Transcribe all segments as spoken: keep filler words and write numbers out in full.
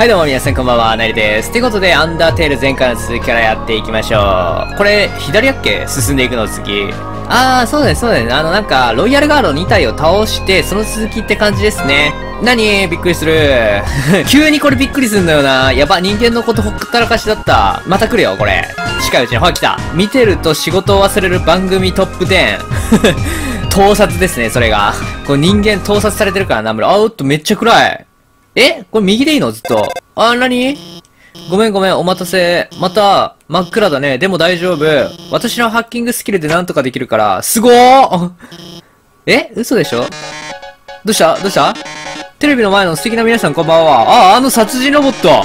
はいどうも皆さんこんばんは、なりです。ということで、アンダーテール前回の続きからやっていきましょう。これ、左やっけ？進んでいくの次。あー、そうです、そうです。あの、なんか、ロイヤルガードに体を倒して、その続きって感じですね。なに？びっくりする。急にこれびっくりすんだよな。やば、人間のことほったらかしだった。また来るよ、これ。近いうちに、ほら来た。見てると仕事を忘れる番組トップテン。盗撮ですね、それが。こう人間盗撮されてるからな、無理。あ、おっと、めっちゃ暗い。え？これ右でいいの？ずっと。あ、なに？ごめんごめん、お待たせ。また、真っ暗だね。でも大丈夫。私のハッキングスキルでなんとかできるから。すごー！え？嘘でしょ？どうした？どうした？テレビの前の素敵な皆さんこんばんは。あ、あの殺人ロボット！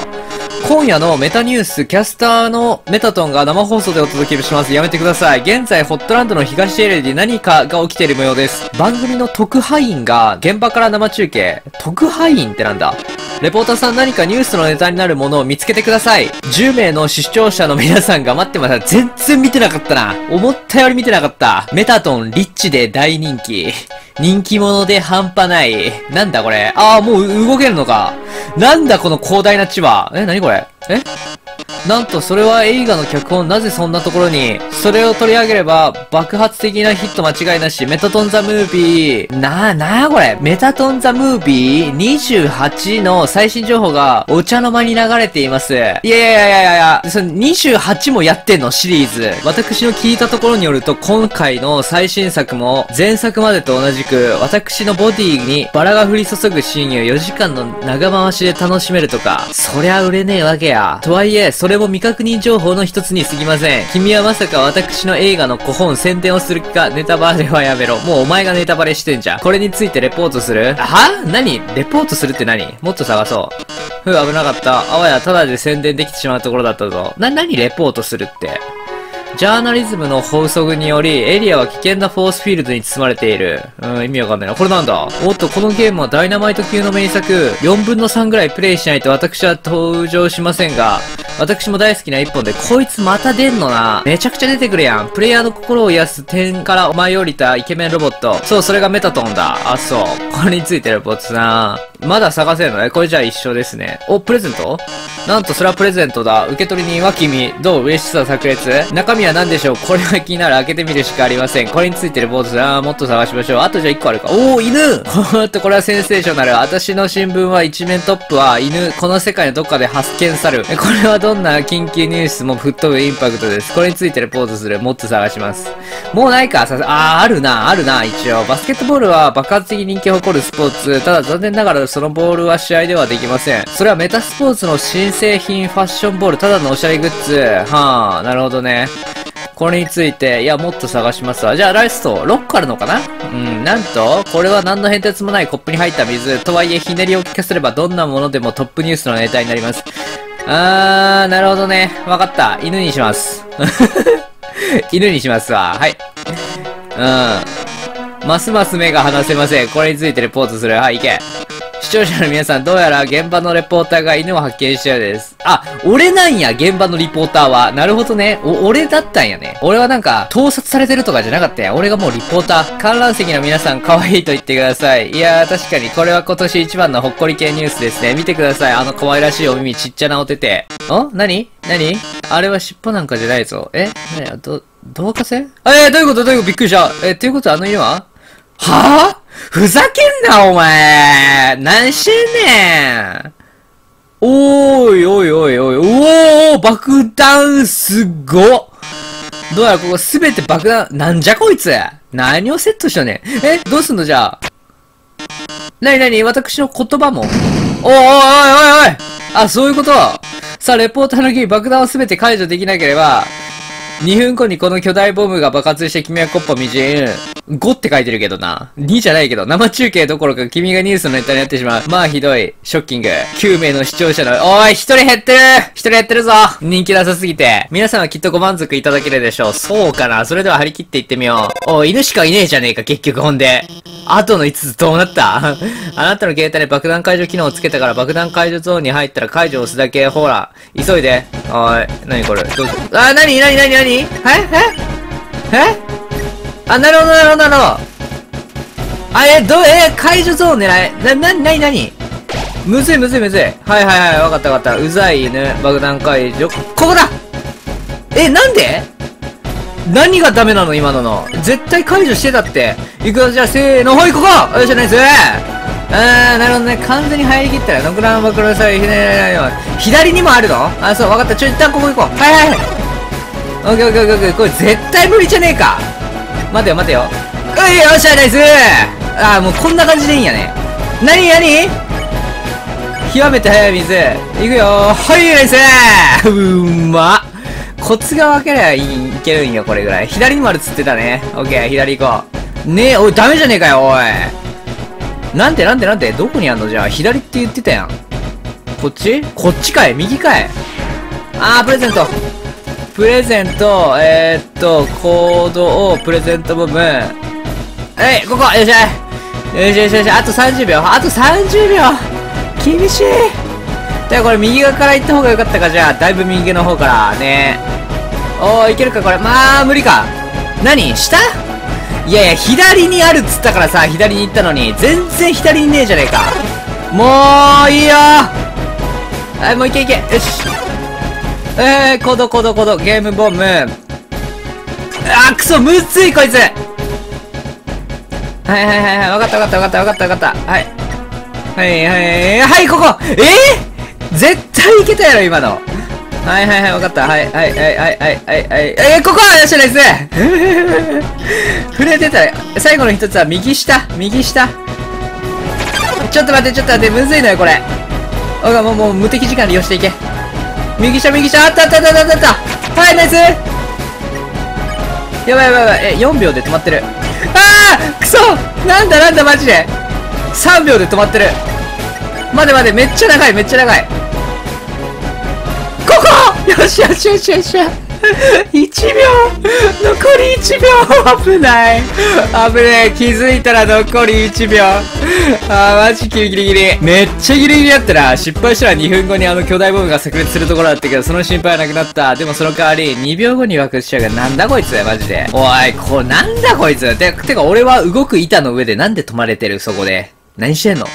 今夜のメタニュース、キャスターのメタトンが生放送でお届けします。やめてください。現在、ホットランドの東エリアで何かが起きている模様です。番組の特派員が現場から生中継。特派員ってなんだ？レポーターさん何かニュースのネタになるものを見つけてください。じゅうめいの視聴者の皆さんが待ってました。全然見てなかったな。思ったより見てなかった。メタトン、リッチで大人気。人気者で半端ない。なんだこれ。ああ、もう動けるのか。なんだこの広大な地は。え、なにこれ。え？なんとそれは映画の脚本。なぜそんなところに。それを取り上げれば爆発的なヒット間違いなし。メタトンザムービー。なあなあこれ。メタトンザムービーにじゅうはちの最新情報がお茶の間に流れています。いやいやいやいやいや。そのにじゅうはちもやってんのシリーズ。私の聞いたところによると今回の最新作も前作までと同じく私のボディにバラが降り注ぐシーンをよじかんの長回しで楽しめるとか。そりゃ売れねえわけや。とはいえ、それも未確認情報の一つに過ぎません。君はまさか私の映画の古本宣伝をする気か。ネタバレはやめろ。もうお前がネタバレしてんじゃん。これについてレポートする？は？何？レポートするって何？もっと探そう。ふう、危なかった。あわやただで宣伝できてしまうところだったぞ。な、何レポートするって。ジャーナリズムの法則により、エリアは危険なフォースフィールドに包まれている。うん、意味わかんないな。これなんだ？おっと、このゲームはダイナマイト級の名作。よんぶんのさんぐらいプレイしないと私は登場しませんが、私も大好きな一本で、こいつまた出んのな。めちゃくちゃ出てくるやん。プレイヤーの心を癒す点から舞い降りたイケメンロボット。そう、それがメタトンだ。あ、そう。これについてレポートな。まだ探せんのね。これじゃあ一緒ですね。お、プレゼント？なんとそれはプレゼントだ。受け取り人は君。どう？嬉しさ炸裂？中身は何でしょう？これは気になる。開けてみるしかありません。これについてレポートだ。もっと探しましょう。あとじゃあいっこあるか。おー、犬！ほんと、これはセンセーショナル。私の新聞は一面トップは犬。この世界のどっかで発見される。これはどんな緊急ニュースも吹っ飛ぶインパクトです。これについてレポートする。もっと探します。もうないか。さあー、あるな、あるな、一応。バスケットボールは爆発的人気を誇るスポーツ。ただ残念ながらそのボールは試合ではできません。それはメタスポーツの新製品ファッションボール。ただのおしゃれグッズ。はぁ、なるほどね。これについて、いや、もっと探しますわ。じゃあ、ラスト、ろっこあるのかな？うん、なんと、これは何の変哲もないコップに入った水。とはいえ、ひねりを利かせれば、どんなものでもトップニュースのネタになります。あー、なるほどね。わかった。犬にします。犬にしますわ。はい。うん。ますます目が離せません。これについてレポートする。はい、いけ。視聴者の皆さん、どうやら現場のレポーターが犬を発見したようです。あ、俺なんや、現場のリポーターは。なるほどね。お、俺だったんやね。俺はなんか、盗撮されてるとかじゃなかったや。俺がもうリポーター。観覧席の皆さん、可愛いと言ってください。いやー、確かに、これは今年一番のほっこり系ニュースですね。見てください。あの可愛らしいお耳、ちっちゃなお手手。ん？何？何？あれは尻尾なんかじゃないぞ。え？ね、ど、導火線？えー、どういうこと？どういうこと？びっくりした。えー、ということはあの犬は？はぁ？ふざけんな、お前。何してんねん。おーい、おいおいおい。おー、爆弾、すっご。どうやらここすべて爆弾、なんじゃこいつ。何をセットしたねん。え、どうすんのじゃあ。なになに、私の言葉も。おいおいおいおいおい。あ、そういうこと。さあ、レポーターの義爆弾をすべて解除できなければ、にふんごにこの巨大ボムが爆発して君はコッパみじん。ごって書いてるけどな。にじゃないけど、生中継どころか君がニュースのネタになってしまう。まあひどい。ショッキング。きゅうめいの視聴者の、おーい、ひとり減ってる！ ひとり減ってるぞ！人気なさすぎて。皆さんはきっとご満足いただけるでしょう。そうかな。それでは張り切っていってみよう。おー、犬しかいねえじゃねえか、結局ほんで。あとのいつつどうなった？あなたの携帯で爆弾解除機能をつけたから爆弾解除ゾーンに入ったら解除を押すだけ。ほら、急いで。おーい、なにこれ。どうぞ。あー、なになになになに？え？え？え？あ、なるほど、なるほど、なるほど。あれ、どう、え、解除ゾーン狙え。な、な、なになに？むずいむずいむずい。はいはいはい、わかったわかった。うざい犬、爆弾解除。ここだ！え、なんで？何がダメなの今のの。絶対解除してたって。いくよ、じゃあ、せーの、ほい、ここ！よっしゃ、ナイス！あー、なるほどね。完全に入りきったら、ノクラの爆弾解除、ひねよ。左にもあるの？あ、そう、わかった。ちょ、一旦ここ行こう。はいはいはい。オッケーオッケーオッケーオッケー。これ絶対無理じゃねえか。待てよ待てよ。うい、よっしゃ、ナイス！あー、もうこんな感じでいいんやね。なになに？極めて速い水。いくよー。はい、ナイスー。うーまっ。コツが分けりゃ い, いけるんよ、これぐらい。左にもあるっつってたね。オッケー、左行こう。ねえ、おい、ダメじゃねえかよ、おい。なんてなんてなんて、どこにあんのじゃあ、左って言ってたやん。こっちこっちかい、右かい。あー、プレゼント。プレゼント、えー、っと、行動、プレゼント部分。えい、ここ、よっしゃい。よしよしよし、あとさんじゅうびょう。あとさんじゅうびょう。厳しい。じゃあこれ右側から行った方が良かったか。じゃあだいぶ右の方からね。おー、いけるかこれ。まあ無理か。何下？いやいや、左にあるっつったからさ、左に行ったのに全然左にねえじゃねえか。もういいよ。はい、もういけいけ。よし、えー、コードコードコードゲームボム。あー、くそむずいこいつ。はいはいはいはい、わかったわかったわかったわかったわかった。はいはいはいはい、ここ。えー、絶対いけたやろ今の。はいはいはい、わかった。はいはいはいはいはいはいはい、えー、ここはよしないですね。触れてた。最後の一つは右下右下。ちょっと待ってちょっと待って、むずいのよこれ。おがもうもう無敵時間利用していけ。右下右下、あったあったあったあったあった。はい、ナイス。やばいやばいやばい。え、よんびょうで止まってる。あー、くそ。なんだなんだ、マジでさんびょうで止まってる。待て待て、めっちゃ長いめっちゃ長い。ここ！よしよしよしよし。いちびょう、残りいちびょう。危ない危ない。気づいたら残りいちびょう。あー、マジギリギリギリ。めっちゃギリギリだったな。失敗したらにふんごにあの巨大ボムが炸裂するところだったけど、その心配はなくなった。でもその代わりにびょうごに爆発しちゃうが、なんだこいつマジで。おい、こうなんだこいつ。てか俺は動く板の上でなんで止まれてる。そこで何してんの。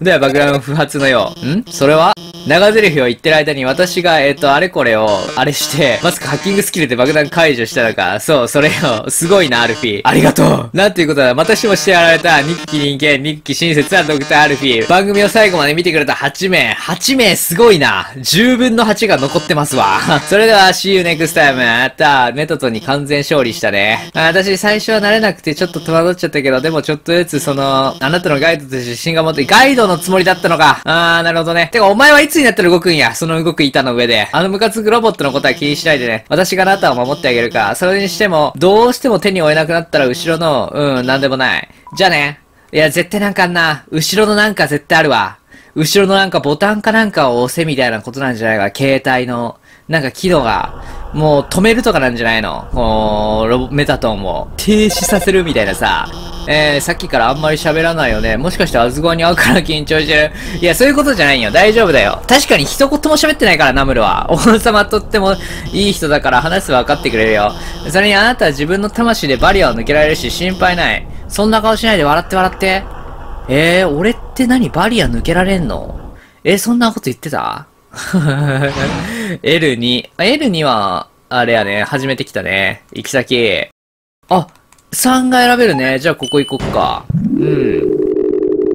では爆弾不発のよう。ん？それは長ゼリフを言ってる間に私が、えっと、あれこれを、あれして、まさかハッキングスキルで爆弾解除したのか。そう、それよ。すごいな、アルフィー。ありがとう。なんていうことだ。またしてもしてやられた、ニッキ人間、ニッキ親切なドクターアルフィー。番組を最後まで見てくれたはちめい。はちめいすごいな。じゅうぶんのはちが残ってますわ。それでは、see you next time。また、ネトトに完全勝利したね。あ、私最初は慣れなくてちょっと戸惑っちゃったけど、でもちょっとずつその、あなたのガイドと自信が持って、ガイドのつもりだったのか。あー、なるほどね。てか、お前はいつになったら動くんや。その動く板の上で。あのムカつくロボットのことは気にしないでね。私があなたを守ってあげるから。それにしても、どうしても手に負えなくなったら後ろの、うん、なんでもない。じゃあね。いや、絶対なんかあんな。後ろのなんか絶対あるわ。後ろのなんかボタンかなんかを押せみたいなことなんじゃないか。携帯の、なんか機能が、もう止めるとかなんじゃないの。こう、ロボ、メタトンを停止させるみたいなさ。えー、さっきからあんまり喋らないよね。もしかしてアズゴアに会うから緊張してる。いや、そういうことじゃないよ。大丈夫だよ。確かに一言も喋ってないから、ナムルは。王様とってもいい人だから話す分かってくれるよ。それにあなたは自分の魂でバリアを抜けられるし心配ない。そんな顔しないで笑って笑って。えー、俺って何バリア抜けられんの？えー、そんなこと言ってた？エルツー。エルツー は、あれやね、初めて来たね。行き先。あ、さんが選べるね。じゃあここ行こっか。うん。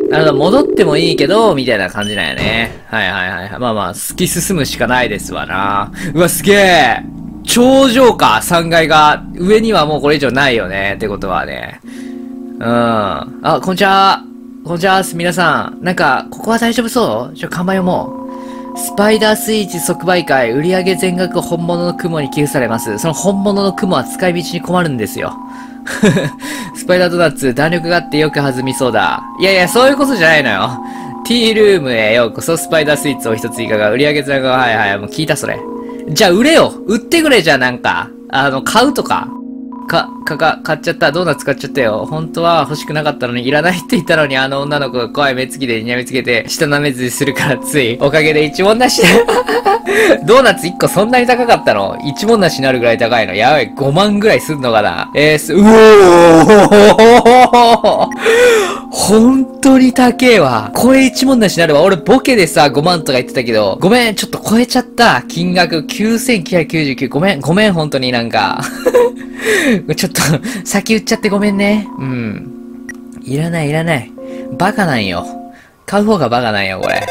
なるほど、戻ってもいいけど、みたいな感じなんやね。はいはいはい。まあまあ、突き進むしかないですわな。うわ、すげえ。頂上か、さんがいが。上にはもうこれ以上ないよね。ってことはね。うん。あ、こんにちは。こんにちは、皆さん。なんか、ここは大丈夫そう？ちょ、看板読もう。スパイダースイーツ即売会、売上全額本物の雲に寄付されます。その本物の雲は使い道に困るんですよ。スパイダードーナツ、弾力があってよく弾みそうだ。いやいや、そういうことじゃないのよ。ティールームへようこそ、スパイダースイーツを一つ追加が、売上全額は、はいはい、もう聞いたそれ。じゃあ売れよ。売ってくれじゃあなんか。あの、買うとか。か、か、か、買っちゃった。ドーナツ買っちゃったよ。本当は欲しくなかったのに、いらないって言ったのに、あの女の子が怖い目つきでにらみつけて、舌舐めずりするからつい。おかげで一文なしで。ドーナツいっこそんなに高かったの？一文なしになるぐらい高いの。やばい、ごまんぐらいすんのかな。えー、す、うおーほん当に高えわ。これ一問なしになるわ。俺ボケでさ、ごまんとか言ってたけど、ごめん、ちょっと超えちゃった。金額きゅうせんきゅうひゃくきゅうじゅうきゅう。ごめん、ごめん、本当になんか。ちょっと、先言っちゃってごめんね。うん。いらない、いらない。バカなんよ。買う方がバカなんよ、これ。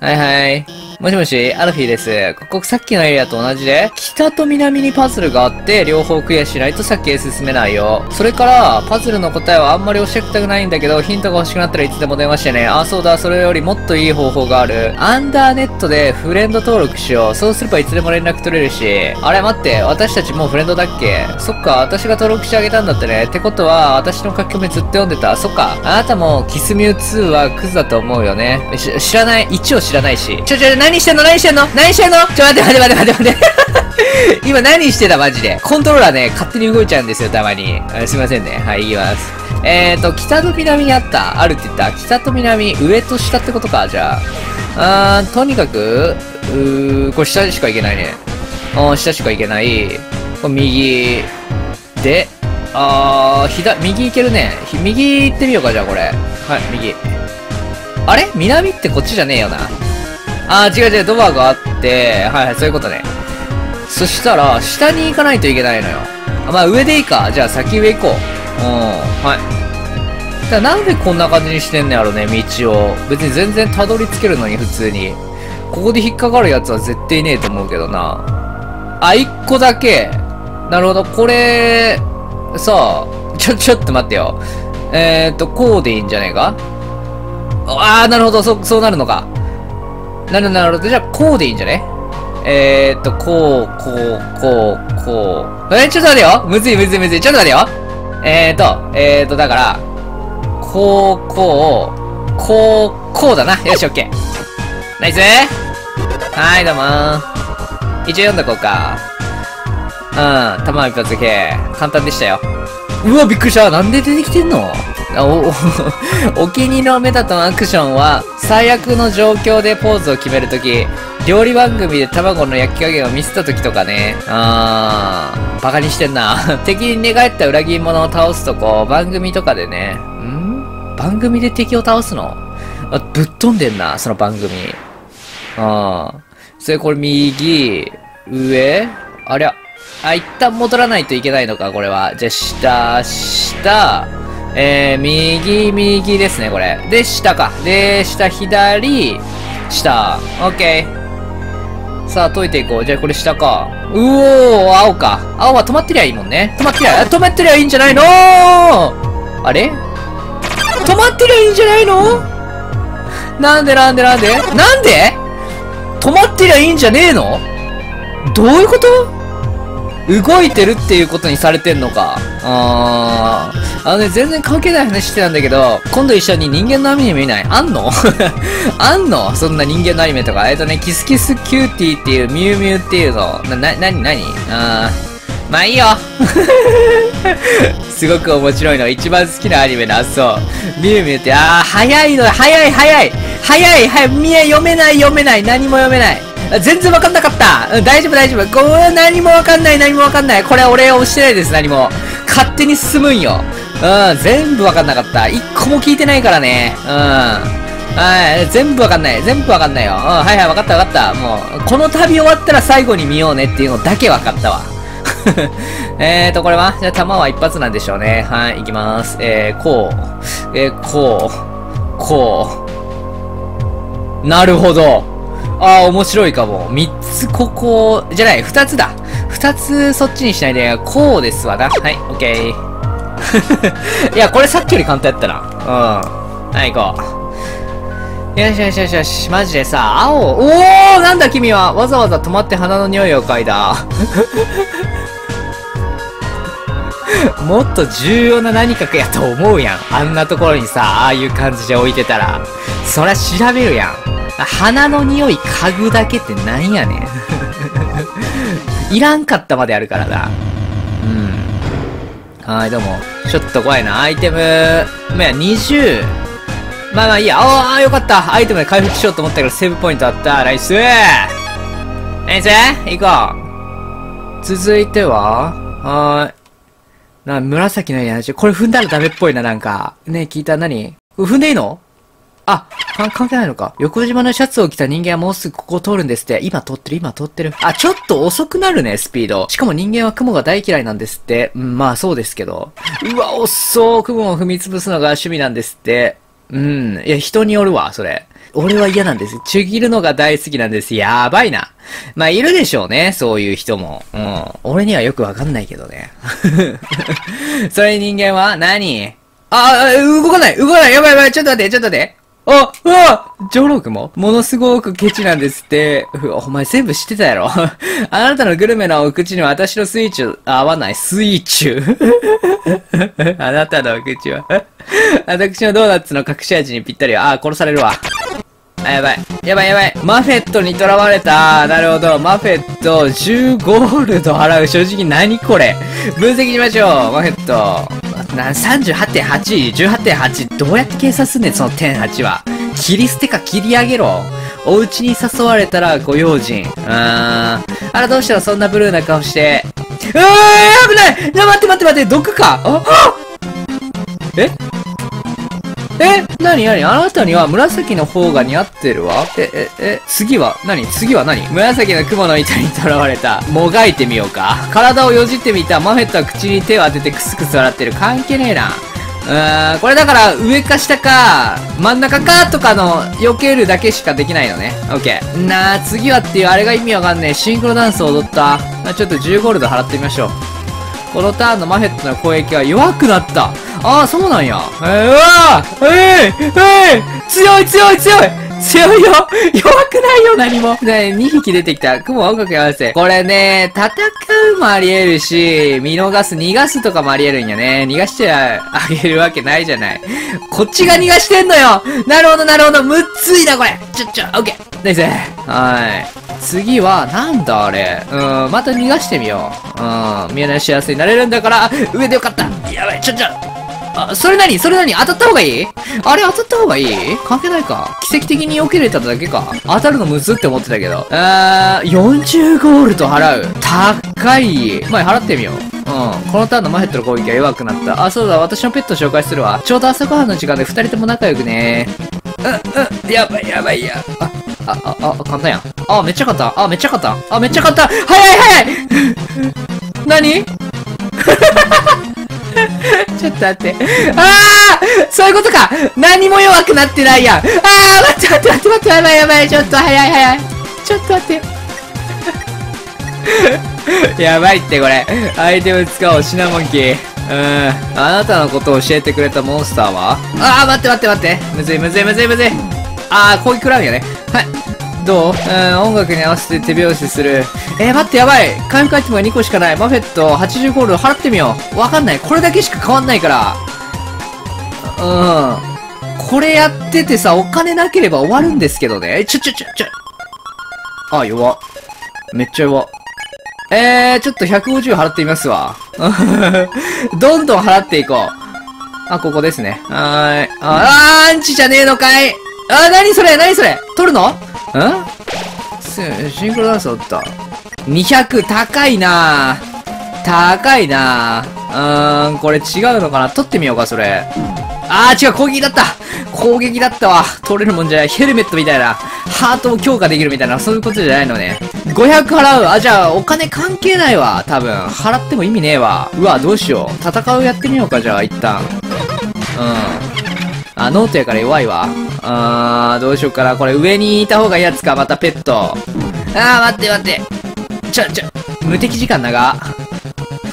はいはい。もしもし、アルフィーです。ここさっきのエリアと同じで、北と南にパズルがあって、両方クリアしないと先へ進めないよ。それから、パズルの答えはあんまり教えたくないんだけど、ヒントが欲しくなったらいつでも電話してね。あ、そうだ、それよりもっといい方法がある。アンダーネットでフレンド登録しよう。そうすればいつでも連絡取れるし。あれ、待って、私たちもうフレンドだっけ？そっか、私が登録してあげたんだってね。ってことは、私の書き込みずっと読んでた。そっか、あなたもキスミューツーはクズだと思うよね。し、知らない。いちを知らないし。ちょちょ、何してんの何してんの何してんのちょ、待って待って待って待って待って。今何してたマジで。コントローラーね、勝手に動いちゃうんですよ、たまに。すいませんね。はい、言います。えーと、北と南にあった。あるって言った。北と南、上と下ってことか、じゃあ。あー、とにかく、うー、これ下しか行けないね。おー、下しか行けない。これ右。で、あー、左、右行けるね。右行ってみようか、じゃあこれ。はい、右。あれ？南ってこっちじゃねえよな。あー、違う違う、ドアがあって、はいはい、そういうことね。そしたら、下に行かないといけないのよ。あ、まあ上でいいか。じゃあ先上行こう。うん、はい。だなんでこんな感じにしてんのやろね、道を。別に全然たどり着けるのに、普通に。ここで引っかかるやつは絶対ねえと思うけどな。あ、一個だけ。なるほど、これ、さあ、ちょ、ちょっと待ってよ。えーと、こうでいいんじゃねえか？あー、なるほど、そ、そうなるのか。なるなるほど。じゃあ、こうでいいんじゃね？えーっと、こう、こう、こう、こう。えー、ちょっと待てよ！むずいむずいむずい。ちょっと待てよ！えーっと、えーっと、だから、こう、こう、こう、こうだな。よし、オッケー。ナイス！はーい、どうもー。一応読んどこうか。うん、弾は一発系。簡単でしたよ。うわ、びっくりした。なんで出てきてんの？お, お, お気に入りのメタとのアクションは、最悪の状況でポーズを決めるとき、料理番組で卵の焼き加減を見せたときとかね。あー、バカにしてんな。敵に寝返った裏切り者を倒すとこ、番組とかでね。ん？番組で敵を倒すの？あ、ぶっ飛んでんな、その番組。あー。それこれ右、上、ありゃ。あ、一旦戻らないといけないのか、これは。じゃ、下、下、えー、右、右ですね、これ。で、下か。で、下、左、下。オッケー。さあ、解いていこう。じゃあ、これ下か。うおー、青か。青は止まってりゃいいもんね。止まってりゃ、止まってりゃいいんじゃないのー？あれ？止まってりゃいいんじゃないの？なんでなんでなんでなんで止まってりゃいいんじゃねえの？どういうこと？動いてるっていうことにされてんのか。あー。あのね、全然関係ない話してたんだけど、今度一緒に人間のアニメ見ない？あんの？あんの？そんな人間のアニメとか。えっとね、キスキスキューティーっていう、ミュウミュウっていうの。な、な、なになに？あー。まあいいよ。すごく面白いの。一番好きなアニメだ。そう。ミュウミュウって、あー、早いの。早い早い。早い早い。見え、読めない読めない。何も読めない。全然わかんなかった。うん、大丈夫大丈夫。こう、何もわかんない何もわかんない。これ俺押してないです何も。勝手に進むんよ。うん、全部わかんなかった。一個も聞いてないからね。うん。はい、全部わかんない。全部わかんないよ。うん、はいはい、わかったわかった。もう、この旅終わったら最後に見ようねっていうのだけわかったわ。えーと、これはじゃあ弾は一発なんでしょうね。はい、いきまーす。えー、こう。えー、こう。こう。なるほど。ああ、面白いかも。三つ、ここ、じゃない、二つだ。二つ、そっちにしないで、こうですわな。はい、オッケー。いや、これさっきより簡単やったな。うん。はい、行こう。よしよしよしよし。マジでさ、青。おー、なんだ君は。わざわざ止まって鼻の匂いを嗅いだ。もっと重要な何かやと思うやん。あんなところにさ、ああいう感じで置いてたら。そりゃ調べるやん。鼻の匂い嗅ぐだけってなんやねん。いらんかったまであるからな。うん。はい、どうも。ちょっと怖いな。アイテム、まあ、にじゅう。まあまあいいや。ああ、よかった。アイテムで回復しようと思ったけど、セーブポイントあった。ナイスーナイスー行こう。続いてははーい。な、紫のやじ。これ踏んだらダメっぽいな、なんか。ねえ、聞いた？何？踏んでいいの？あ、関係ないのか。横島のシャツを着た人間はもうすぐここを通るんですって。今通ってる、今通ってる。あ、ちょっと遅くなるね、スピード。しかも人間は雲が大嫌いなんですって。うん、まあそうですけど。うわ、遅っ。雲を踏み潰すのが趣味なんですって。うん。いや、人によるわ、それ。俺は嫌なんです。ちぎるのが大好きなんです。やばいな。まあ、いるでしょうね。そういう人も。うん。俺にはよくわかんないけどね。それ人間は何？あ、動かない動かないやばいやばいちょっと待ってちょっと待ってあ、うわジョロクもものすごくケチなんですって。お前全部知ってたやろ。あなたのグルメなお口には私のスイーツ合わない。スイーチュあなたのお口は。私のドーナツの隠し味にぴったりは。あ、殺されるわ。あ、やばい。やばいやばい。マフェットに囚われた。なるほど。マフェットじゅうゴールド払う。正直何これ。分析しましょう。マフェット。さんじゅうはってんはち、じゅうはってんはち、どうやって計算すんねん、その点はちは。切り捨てか切り上げろ。お家に誘われたらご用心。うーん。あら、どうしたらそんなブルーな顔して。うわ、危ない！な、待って待って待って、毒か！ああ！え？え？なになに？あなたには紫の方が似合ってるわ。え、え、え、次は何？次は何？紫の雲の板に囚われた。もがいてみようか。体をよじってみた。マフェットは口に手を当ててクスクス笑ってる。関係ねえな。うーん、これだから上か下か、真ん中かとかの避けるだけしかできないのね。オッケー。なあ、次はっていうあれが意味わかんねえ。シンクロダンスを踊った。ちょっとじゅうゴールド払ってみましょう。このターンのマフェットの攻撃は弱くなった。ああ、そうなんや。えー、うわーえー、えー、強い強い強い強いよ弱くないよ何もねえ、にひき出てきた。雲は音楽に合わせて。これね、戦うもあり得るし、見逃す、逃がすとかもあり得るんやね。逃がしてあげるわけないじゃない。こっちが逃がしてんのよなるほどなるほど、むっついなこれちょ、ちょ、オッケーナイスはい。次は、なんだあれ。うん、また逃がしてみよう。うん、見えない幸せになれるんだから、上でよかった。やばい、ちょちょ。あ、それなにそれなに当たった方がいいあれ当たった方がいい関係ないか。奇跡的に避けれただけか。当たるのむずって思ってたけど。えー、よんじゅうゴールド払う。高い。前払ってみよう。うん。このターンのマフェットの攻撃は弱くなった。あ、そうだ、私のペット紹介するわ。ちょうど朝ごはんの時間で二人とも仲良くね。うん、うん、やばいやばいや。あ、あ、あ、あ、簡単やん。あ、めっちゃ簡単。あ、めっちゃ簡単。あ、めっちゃ簡単。早い早い何ちょっと待って。あーそういうことか何も弱くなってないやん。あー待って待って待って待って。やばいやばい。ちょっと早い早い。ちょっと待って。やばいってこれ。アイテム使おう、シナモンキー。うーん。あなたのことを教えてくれたモンスターは？あー、待って待って待って。むずいむずいむずいむずい。あー、こういうクラウンやね。はい。どう？うーん、音楽に合わせて手拍子する。えー、待って、やばい。回復アイテムがにこしかない。マフェットはちじゅうゴールド払ってみよう。わかんない。これだけしか変わんないから。うん。これやっててさ、お金なければ終わるんですけどね。ちょちょちょちょ。あー、弱。めっちゃ弱。えー、ちょっとひゃくごじゅう払ってみますわ。どんどん払っていこう。あ、ここですね。はーい。あー、アンチじゃねえのかいあー、なにそれなにそれ取るのんシンクロダンスおった。にひゃく、高いなー。高いなー。うーん、これ違うのかな取ってみようか、それ。あー、違う、攻撃だった攻撃だったわ。取れるもんじゃない。ヘルメットみたいな。ハートを強化できるみたいな、そういうことじゃないのね。ごひゃく払う。あ、じゃあ、お金関係ないわ。多分。払っても意味ねえわ。うわ、どうしよう。戦うやってみようか、じゃあ、一旦。うん。あ、ノートやから弱いわ。あー、どうしようかな。これ、上にいた方がいいやつか。また、ペット。あー、待って待って。ちょ、ちょ、無敵時間長。ふふ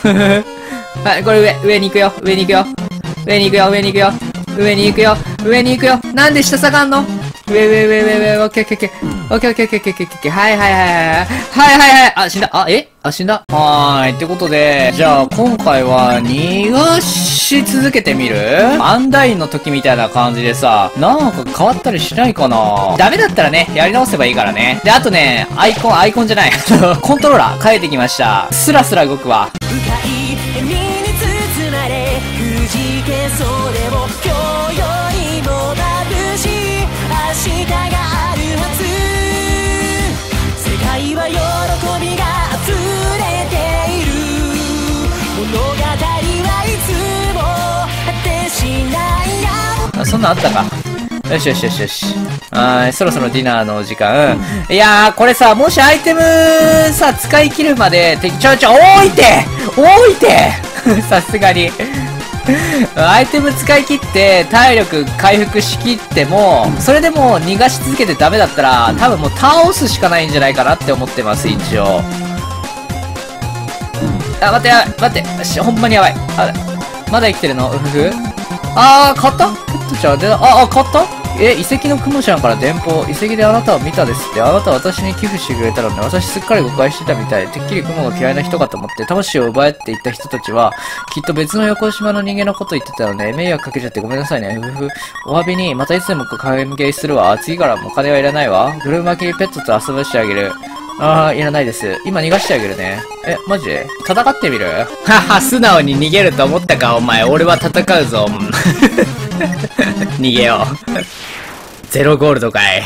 ふ。はい、これ上、上に行くよ。上に行くよ。上に行くよ、上に行くよ。上に行くよ。上に行くよ。なんで下下がんのウェイウェイウェイウェイウェイ、オッケーオッケーオッケーオッケーオッケーオッケーオッケー、はいはいはいはいはいはいはい、あ、死んだ、あ、えあ、死んだはーい、ってことで、じゃあ今回は逃がし続けてみるアンダインの時みたいな感じでさ、なんか変わったりしないかなダメだったらね、やり直せばいいからね。で、あとね、アイコン、アイコンじゃない。コントローラー変えてきました。スラスラ動くわ。そんなんあったか。よしよしよしよし。あー、そろそろディナーの時間。いやー、これさ、もしアイテムさ、使い切るまで、て、ちょちょ、置いて置いてさすがに。アイテム使い切って、体力回復しきっても、それでも逃がし続けてダメだったら、多分もう倒すしかないんじゃないかなって思ってます、一応。あ、待って、やばい、待って、し、ほんまにやばい。あれ、まだ生きてるの？うふふ。あー、買ったペットちゃんで、あ、あ、買ったえ、遺跡のクモちゃんから電報。遺跡であなたを見たですって。あなたは私に寄付してくれたのね。私すっかり誤解してたみたい。てっきりクモが嫌いな人かと思って、魂を奪えって言った人たちは、きっと別の横島の人間のこと言ってたのね。迷惑かけちゃってごめんなさいね。ふふ。お詫びに、またいつでも関係するわ。次からもお金はいらないわ。ぐるまきペットと遊ばしてあげる。ああ、いらないです。今逃がしてあげるね。え、マジ？戦ってみる？はは、素直に逃げると思ったか、お前。俺は戦うぞ。逃げよう。ゼロゴールドかい。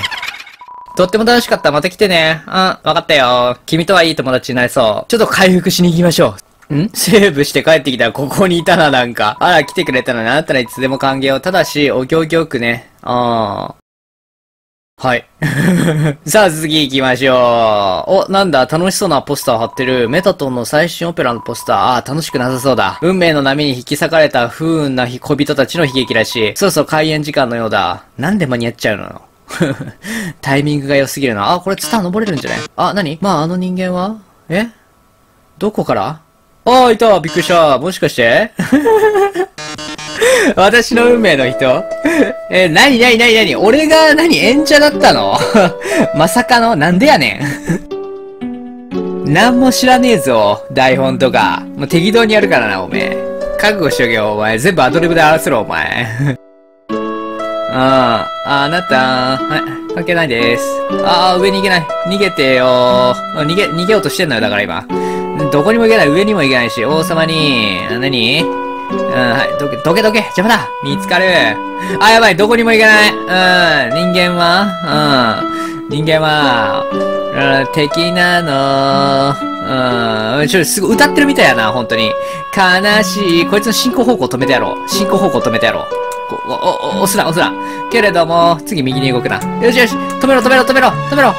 とっても楽しかった。また来てね。うん、わかったよ。君とはいい友達になれそう。ちょっと回復しに行きましょう。ん？セーブして帰ってきたらここにいたな、なんか。あら、来てくれたのにあなたらいつでも歓迎を。ただし、お行儀よくね。ああ。はい。さあ、次行きましょう。お、なんだ、楽しそうなポスター貼ってる。メタトンの最新オペラのポスター。ああ、楽しくなさそうだ。運命の波に引き裂かれた不運な小人たちの悲劇らしい。そろそろ開演時間のようだ。なんで間に合っちゃうの？タイミングが良すぎるな。あ、これツタ登れるんじゃね？あ、なに？まあ、あの人間は？え？どこから？ああ、いた！びっくりした。もしかして私の運命の人え、なになになになに俺が何演者だったのまさかのなんでやねんなんも知らねえぞ、台本とか。もう適当にやるからな、おめえ。覚悟しとけよ、お前。全部アドリブで表せろ、お前。ああ、あなた、はい、関係ないです。ああ、上に行けない。逃げてよー。逃げ、逃げようとしてんのよ、だから今。どこにも行けない、上にも行けないし、王様に、なにうん、はい。どけ、どけどけ邪魔だ見つかるあ、やばいどこにも行けないうん、人間はうん、人間はうん、敵なのうん、ちょ、すごい歌ってるみたいやな、本当に。悲しい。こいつの進行方向止めてやろう。進行方向止めてやろう。お、お、お、押すな、押すな。けれども、次右に動くな。よしよし止めろ、止めろ、止めろ、止めろ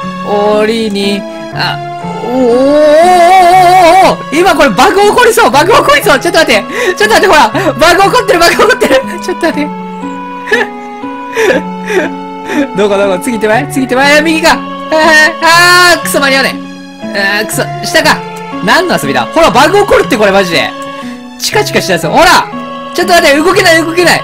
檻に、あ、おおおおおお今これバグ起こりそうバグ起こりそうちょっと待ってちょっと待ってほらバグ起こってるバグ起こってるちょっと待ってどこどこ次手前次手前右かあーあーくそ間に合わねえあーくそ下か何の遊びだほらバグ起こるってこれマジでチカチカしだすほらちょっと待って動けない動けない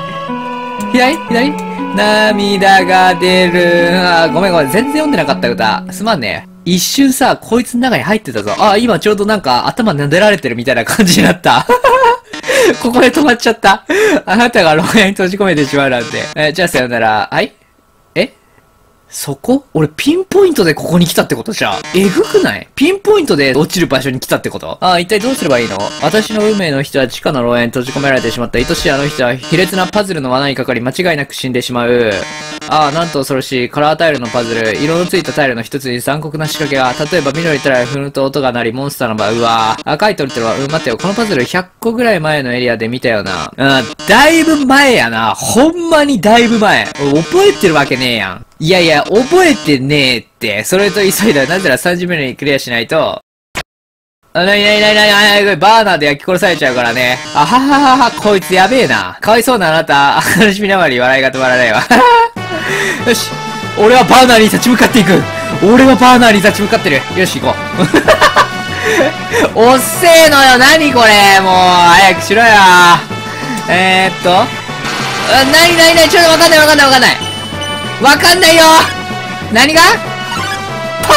左左涙が出る。あー、ごめんごめん。全然読んでなかった歌。すまんね。一瞬さ、こいつの中に入ってたぞ。あー、今ちょうどなんか頭撫でられてるみたいな感じになった。ここで止まっちゃった。あなたが牢屋に閉じ込めてしまうなんて。えー、じゃあさよなら。はいえそこ俺ピンポイントでここに来たってことじゃん。えぐくないピンポイントで落ちる場所に来たってことああ、一体どうすればいいの私の運命の人は地下の牢屋に閉じ込められてしまった。愛しいあの人は卑劣なパズルの罠にかかり間違いなく死んでしまう。ああ、なんと恐ろしい。カラータイルのパズル。色のついたタイルの一つに残酷な仕掛けが。例えば緑タイルは踏むと音が鳴り、モンスターの場合、うわぁ。赤いトルトルは、うん、待ってよ。このパズルひゃっこぐらい前のエリアで見たよな。うん、だいぶ前やな。ほんまにだいぶ前。覚えてるわけねえやん。いやいや、覚えてねえって。それと急いだら、なぜならさんじゅっぷんにクリアしないと。あ、なになになになになにバーナーで焼き殺されちゃうからね。あはははは、こいつやべえな。かわいそうなあなた。悲しみなまり笑いが止まらないわ。よし。俺はバーナーに立ち向かっていく。俺はバーナーに立ち向かってる。よし、行こう。おっせえのよ。なにこれ。もう、早くしろよ。えーっと。なになになにちょっとわかんないわかんないわかんない。わかんないよー何がパ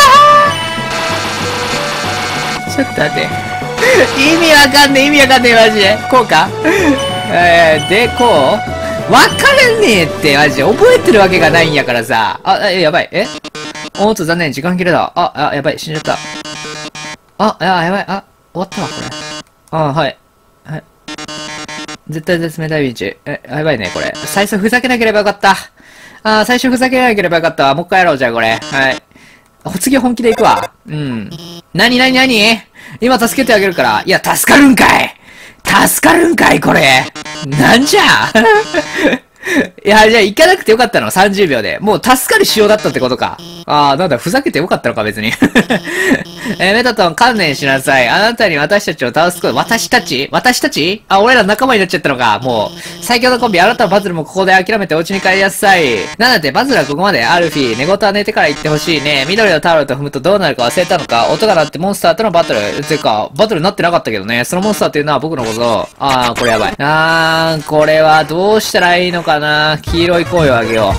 ーちょっと待って意味わかんねえ意味わかんねえマジでこうかえー、でこうわからねえってマジで覚えてるわけがないんやからさあえやばいえおっと残念時間切れだああやばい死んじゃったああやばいあ終わったわこれあはいはい絶対絶命大ピンチえやばいねこれ最初ふざけなければよかったああ、最初ふざけなければよかったわ。もう一回やろう、じゃあこれ。はい。次本気で行くわ。うん。なになになに今助けてあげるから。いや、助かるんかい助かるんかいこれなんじゃいや、じゃあ行かなくてよかったの ?さんじゅう 秒で。もう助かる仕様だったってことか。ああ、なんだ、ふざけてよかったのか、別に。えー、メタトン、観念しなさい。あなたに私たちを倒すこと、私たち私たちあ、俺ら仲間になっちゃったのか。もう、最強のコンビ、あなたはバズルもここで諦めてお家に帰りなさい。なんだって、バズルはここまで。アルフィ、寝言は寝てから行ってほしいね。緑のタオルと踏むとどうなるか忘れたのか。音が鳴ってモンスターとのバトル。てか、バトルになってなかったけどね。そのモンスターっていうのは僕のこと。あー、これやばい。あー、これはどうしたらいいのか。かな黄色い声をあげよ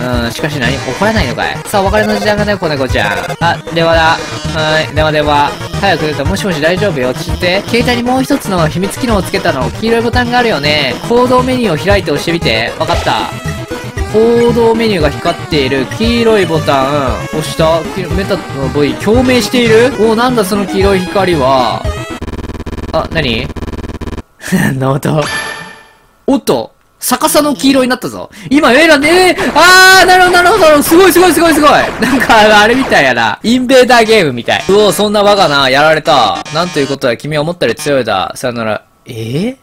う。うん、しかし何怒らないのかい。さあ、お別れの時間がね、子猫ちゃん。あ、電話だ。はーい、電話電話。早く出た。もしもし大丈夫よ。つって、携帯にもう一つの秘密機能をつけたの。黄色いボタンがあるよね。行動メニューを開いて押してみて。わかった。行動メニューが光っている。黄色いボタン。押した。メタの部位、共鳴している。おー、なんだその黄色い光は。あ、何の音。おっと。逆さの黄色になったぞ。今、えー、なんで、えー、あー、なるほど、なるほど、すごい、すごい、すごい、すごい。なんか、あれみたいやな。インベーダーゲームみたい。うお、そんな我がな、やられた。なんということは、君は思ったより強いだ。さよなら、えー、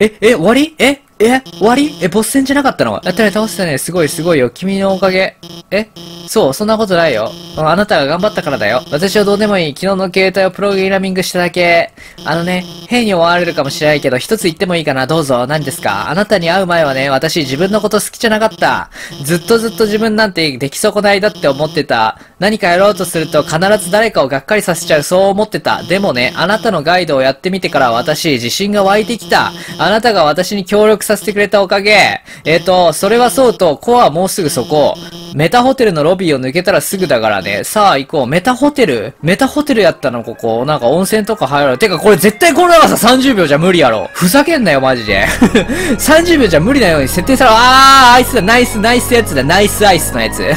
え、え、終わりええ終わりえ、ボス戦じゃなかったのやったね、倒したね。すごい、すごいよ。君のおかげ。えそう、そんなことないよ。あなたが頑張ったからだよ。私はどうでもいい。昨日の携帯をプログラミングしただけ。あのね、変に追われるかもしれないけど、一つ言ってもいいかな。どうぞ。何ですか？あなたに会う前はね、私自分のこと好きじゃなかった。ずっとずっと自分なんて出来損ないだって思ってた。何かやろうとすると必ず誰かをがっかりさせちゃう。そう思ってた。でもね、あなたのガイドをやってみてから私、自信が湧いてきた。あなたが私に協力させてくれたおかげ。えっと、それはそうと、コアはもうすぐそこ。メタホテルのロビーを抜けたらすぐだからね。さあ行こう。メタホテルメタホテルやったのここ。なんか温泉とか入られてかこれ絶対この長ささんじゅうびょうじゃ無理やろ。ふざけんなよマジで。さんじゅうびょうじゃ無理なように設定され、あー、あいつだ、ナイスナイスやつだ、ナイスアイスのやつ。うん、売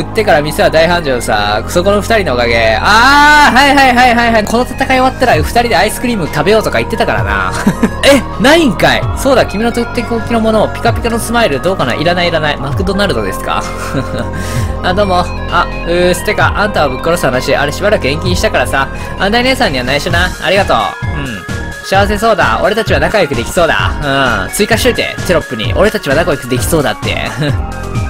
ってから店は大繁盛さ。そこの二人のおかげ。あー、はいはいはいはいはい。この戦い終わったら二人でアイスクリーム食べようとか言ってたからな。え、ないんかい。そうだ、君のとっておきのものをピカピカのスマイルどうかな。いらないいらない。マクドナルドですか。あ、どうも。あ、うーす、てか、あんたはぶっ殺す話。あれしばらく延期したからさ。あんた姉さんには内緒な。ありがとう。うん。幸せそうだ。俺たちは仲良くできそうだ。うん。追加しといて、テロップに。俺たちは仲良くできそうだって。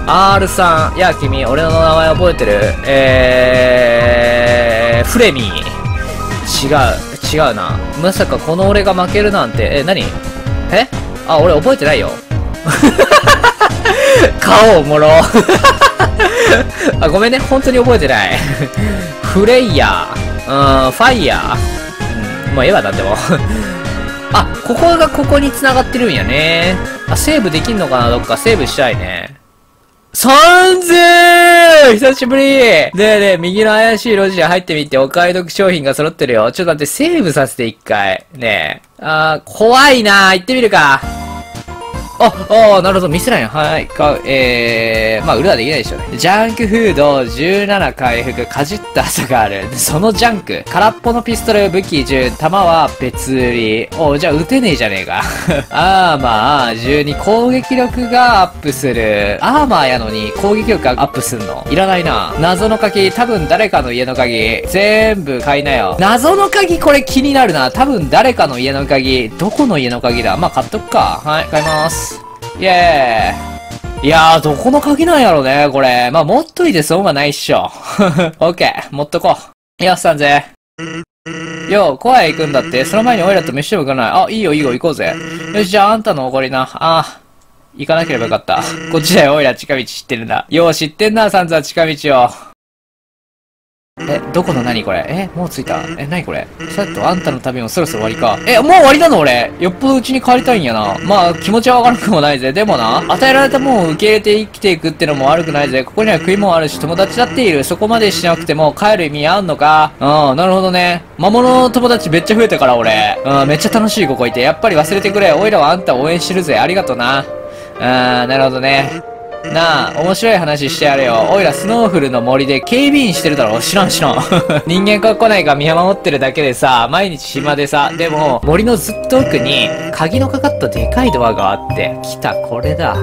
R さん。やあ、君、俺の名前覚えてる？えー、フレミー。違う、違うな。まさかこの俺が負けるなんて、え、何？え？あ、俺覚えてないよ。顔おもろ。あ、ごめんね。本当に覚えてない。フレイヤー。うん、ファイヤー。うん、もうええわ、だってもう。あ、ここがここに繋がってるんやね。あ、セーブできんのかなどっかセーブしたいね。さんぜん！ 久しぶり！ねえねえ、右の怪しい路地に入ってみて、お買い得商品が揃ってるよ。ちょっと待って、セーブさせて一回。ねえ。あー、怖いなー。行ってみるか。あ、あ、なるほど、見せないの。はい、買う。えー、まあ、売るはできないでしょうね。ジャンクフードじゅうなな回復、かじった跡がある。そのジャンク。空っぽのピストル、武器じゅう、弾は別売り。お、じゃあ撃てねえじゃねえか。アーマーじゅうに、攻撃力がアップする。アーマーやのに攻撃力がアップすんの。いらないな。謎の鍵、多分誰かの家の鍵。全部買いなよ。謎の鍵、これ気になるな。多分誰かの家の鍵。どこの家の鍵だ。まあ、買っとくか。はい、買います。イエーイ。いやー、どこの鍵なんやろね、これ。まあ、持っといて損はないっしょ。オッケー、持っとこう。よし、さんぜん。よう、怖い行くんだって。その前にオイラと飯でも行かない。あ、いいよ、いいよ、行こうぜ。よし、じゃあ、あんたのおごりな。ああ、行かなければよかった。こっちだよ、オイラ、近道知ってるんだ。よう、知ってんな、サンズは近道を。え、どこの何これ。え、もう着いた。え、何これ。さっとあんたの旅もそろそろ終わりか。え、もう終わりなの俺。よっぽどうちに帰りたいんやな。まあ、気持ちはわからなくもないぜ。でもな、与えられたもんを受け入れて生きていくってのも悪くないぜ。ここには食い物あるし、友達だっている。そこまでしなくても帰る意味あんのか。うん、なるほどね。魔物の友達めっちゃ増えたから俺。うん、めっちゃ楽しいここいて。やっぱり忘れてくれ。おいらはあんた応援してるぜ。ありがとな。うん、なるほどね。なあ、面白い話してやれよ。おいらスノーフルの森で警備員してるだろ。知らん知らん。人間が来ないか見守ってるだけでさ、毎日暇でさ、でも森のずっと奥に鍵のかかったでかいドアがあって、来た、これだ。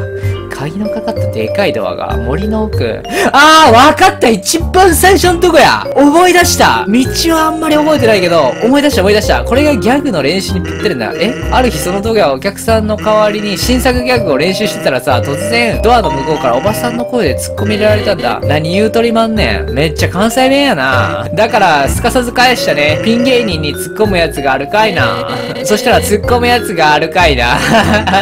鍵のかかったでかいドアが森の奥。あー、わかった、一番最初のとこや。思い出した。道はあんまり覚えてないけど、思い出した思い出した。これがギャグの練習にぴったりだ。え、ある日その動画はお客さんの代わりに新作ギャグを練習してたらさ、突然ドアの向こうからおばさんの声で突っ込み入れられたんだ。何言うとりまんねん。めっちゃ関西弁やな。だから、すかさず返したね。ピン芸人に突っ込むやつがあるかいな。そしたら突っ込むやつがあるかいな。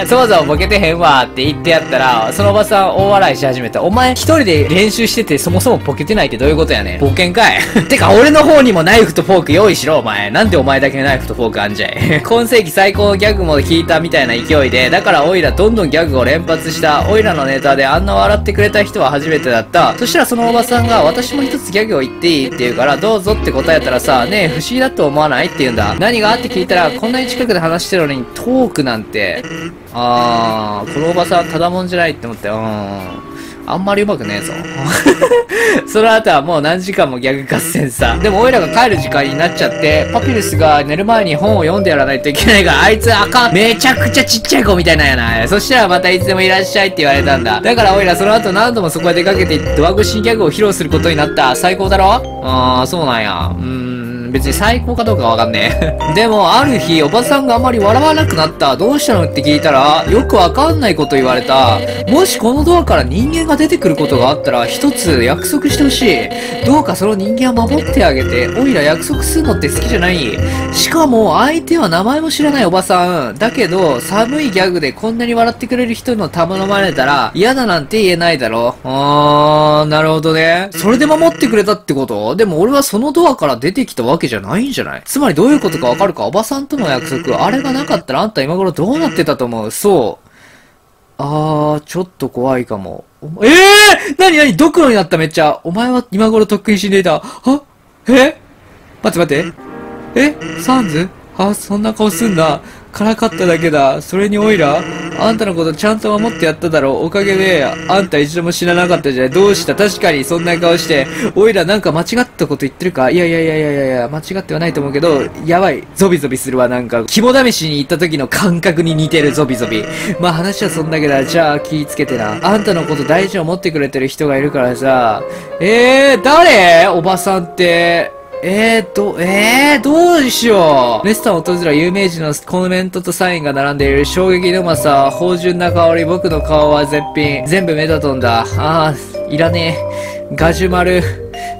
そもそもボケてへんわって言ってやったら、そのおばさん大笑いし始めた。お前一人で練習しててそもそもボケてないってどういうことやねん。ボケんかい。てか俺の方にもナイフとフォーク用意しろ、お前。なんでお前だけナイフとフォークあんじゃい。今世紀最高のギャグも聞いたみたいな勢いで、だからオイラどんどんギャグを連発した。オイラのネタであんな笑ってくれた人は初めてだった。そしたらそのおばさんが、私も一つギャグを言っていいって言うから、どうぞって答えたらさ、ねえ不思議だと思わないって言うんだ。何があって聞いたら、こんなに近くで話してるのにトークなんて。あー、このおばさんただもんじゃないって思って、うーん。あんまり上手くねえぞ。その後はもう何時間もギャグ合戦さ。でもオイラが帰る時間になっちゃって、パピルスが寝る前に本を読んでやらないといけないが、あいつあかん。めちゃくちゃちっちゃい子みたいなんやな。そしたらまたいつでもいらっしゃいって言われたんだ。だからオイラその後何度もそこへ出かけてドア越しにギャグを披露することになった。最高だろ？あー、そうなんや。うーん。別に最高かどうかわかんねえ。でも、ある日、おばさんがあまり笑わなくなった。どうしたのって聞いたら、よくわかんないこと言われた。もしこのドアから人間が出てくることがあったら、一つ約束してほしい。どうかその人間を守ってあげて、オイラ約束するのって好きじゃない。しかも、相手は名前も知らないおばさん。だけど、寒いギャグでこんなに笑ってくれる人の頼まれたら、嫌だなんて言えないだろ。あー、なるほどね。それで守ってくれたってこと？でも俺はそのドアから出てきたわけじゃないんじゃない？つまりどういうことかわかるか？おばさんとの約束、あれがなかったらあんた今頃どうなってたと思う？そう。あー、ちょっと怖いかも。ええー、なになに、ドクロになっためっちゃ。お前は今頃とっくに死んでいた。は？え？待って待って。え？サンズ？あ、そんな顔すんな。からかっただけだ。それにオイラ、あんたのことちゃんと守ってやっただろう。おかげで、あんた一度も死ななかったじゃない。どうした？確かに、そんな顔して。オイラなんか間違ったこと言ってるか？いやいやいやいやいや、間違ってはないと思うけど、やばい。ゾビゾビするわ、なんか。肝試しに行った時の感覚に似てる、ゾビゾビ。まあ話はそんだけだ。じゃあ、気ぃつけてな。あんたのこと大事を持ってくれてる人がいるからさ。えー、誰？おばさんって。えーと、えー、どうしよう。レストランを訪れた有名人のコメントとサインが並んでいる。衝撃のうまさ、芳醇な香り、僕の顔は絶品。全部目立とんだ。あー、いらねえ。ガジュマル。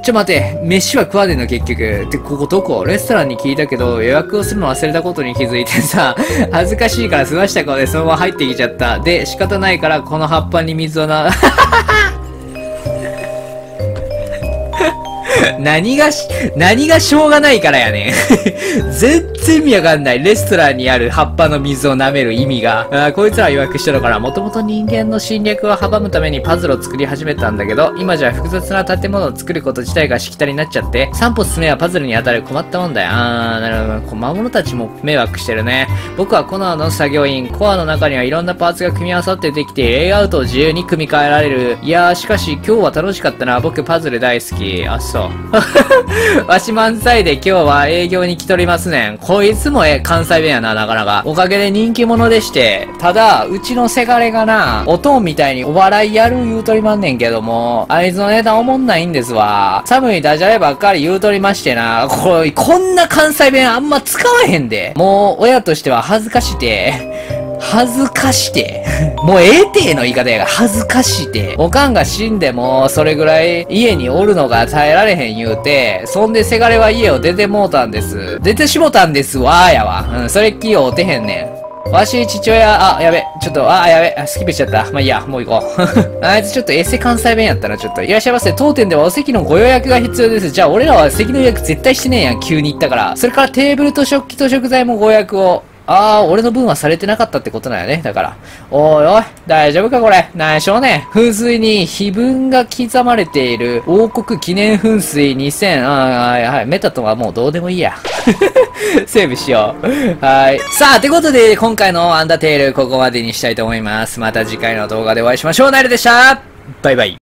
ちょ待て、飯は食わねえの結局。って、ここどこ？レストランに聞いたけど、予約をするの忘れたことに気づいてさ、恥ずかしいから済ました顔でそのまま入ってきちゃった。で、仕方ないからこの葉っぱに水をな、何がし、何がしょうがないからやねん。全然意味わかんない。レストランにある葉っぱの水を舐める意味が。あ、こいつら予約したのから、もともと人間の侵略を阻むためにパズルを作り始めたんだけど、今じゃ複雑な建物を作ること自体がしきたりになっちゃって、三歩進めはパズルに当たる困ったもんだよ。あー、なるほど。魔物たちも迷惑してるね。僕はコナーの作業員、コアの中にはいろんなパーツが組み合わさってできて、レイアウトを自由に組み替えられる。いやー、しかし今日は楽しかったな。僕パズル大好き。あ、そう。わし満載で今日は営業に来とりますねん。こいつもえ、関西弁やな、なかなか。おかげで人気者でして、ただ、うちのせがれがな、おとんみたいにお笑いやる言うとりまんねんけども、あいつのネタおもんないんですわ。寒いダジャレばっかり言うとりましてな、これ、こんな関西弁あんま使わへんで。もう、親としては恥ずかしい。恥ずかして。もうええての言い方やが、恥ずかして。おかんが死んでも、それぐらい家におるのが耐えられへん言うて、そんでせがれは家を出てもうたんです。出てしもたんですわーやわ。うん、それっきりおうてへんねん。わし、父親、あ、やべ、ちょっと、あ、やべ、スキップしちゃった。まあ、いいや、もう行こう。あいつちょっとエセ関西弁やったな、ちょっと。いらっしゃいませ。当店ではお席のご予約が必要です。じゃあ、俺らは席の予約絶対してねえやん、急に言ったから。それからテーブルと食器と食材もご予約を。あー、俺の分はされてなかったってことなんやね。だから。おいおい、大丈夫かこれ。何しょうね。噴水に碑文が刻まれている王国記念噴水にせん。あー、はい。メタとはもうどうでもいいや。セーブしよう。はい。さあ、てことで、今回のアンダーテール、ここまでにしたいと思います。また次回の動画でお会いしましょう。ナイルでした。バイバイ。